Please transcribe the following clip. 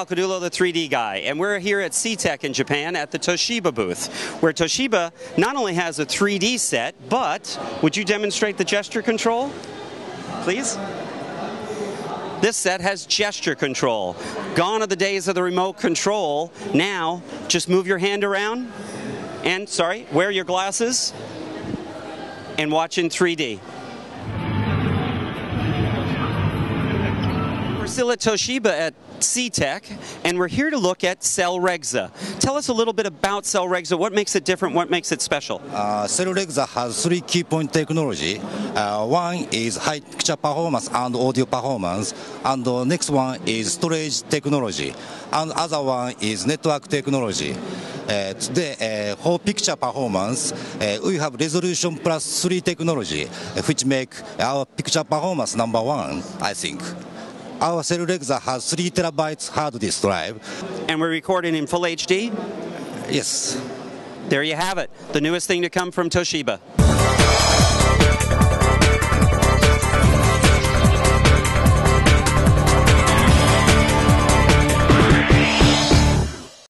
Al Caudullo, the 3D guy, and we're here at CEATEC in Japan at the Toshiba booth, where Toshiba not only has a 3D set, but would you demonstrate the gesture control, please? This set has gesture control. Gone are the days of the remote control. Now, just move your hand around and, sorry, wear your glasses and watch in 3D. We're still at Toshiba at CEATEC, and we're here to look at Cell Regza. Tell us a little bit about Cell Regza. What makes it different? What makes it special? Cell Regza has three key point technology. One is high picture performance and audio performance, and the next one is storage technology, and other one is network technology. Today, for picture performance, we have resolution plus 3 technology, which make our picture performance number one, I think. Our Cell Regza has 3 terabytes hard disk drive. And we're recording in full HD? Yes. There you have it, the newest thing to come from Toshiba.